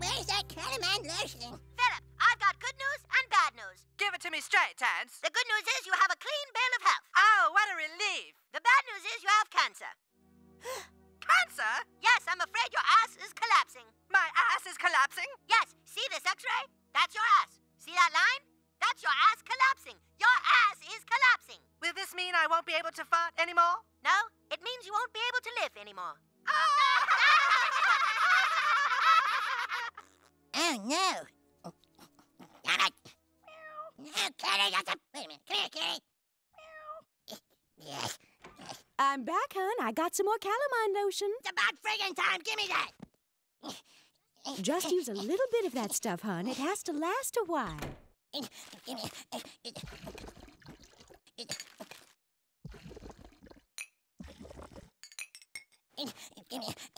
where's that Calamine lotion? Philip, I've got good news and bad news. Give it to me straight, Terrance. The good news is you have a clean bill of health. Oh, what a relief. The bad news is you have cancer. Cancer? Yes, I'm afraid your ass is collapsing. My ass is collapsing? Yes, see this x-ray? That's your ass. See that line? That's your ass collapsing. Your ass is collapsing. Will this mean I won't be able to fart anymore? No, it means you won't be able to live anymore. Oh, no. Damn it. No, Kenny, that's a... Wait a minute. Come here, Kenny. Yes. I'm back, hon. I got some more Calamine lotion. It's about friggin' time. Give me that. Just use a little bit of that stuff, hon. It has to last a while. Give me... Give me...